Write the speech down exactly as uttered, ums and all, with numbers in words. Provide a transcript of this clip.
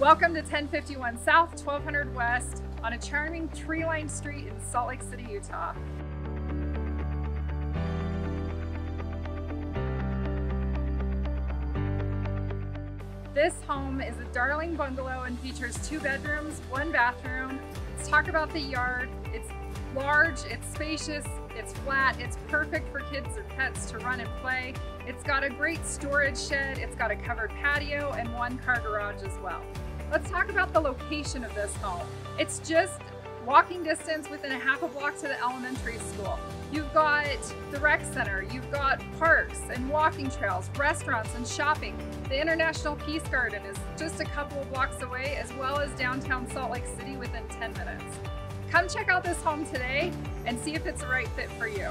Welcome to ten fifty-one South, twelve hundred West on a charming tree-lined street in Salt Lake City, Utah. This home is a darling bungalow and features two bedrooms, one bathroom. Let's talk about the yard. It's large, it's spacious, it's flat, it's perfect for kids or pets to run and play. It's got a great storage shed, it's got a covered patio and one car garage as well. Let's talk about the location of this home. It's just walking distance within a half a block to the elementary school. You've got the rec center, you've got parks and walking trails, restaurants and shopping. The International Peace Garden is just a couple of blocks away, as well as downtown Salt Lake City within ten minutes. Come check out this home today and see if it's the right fit for you.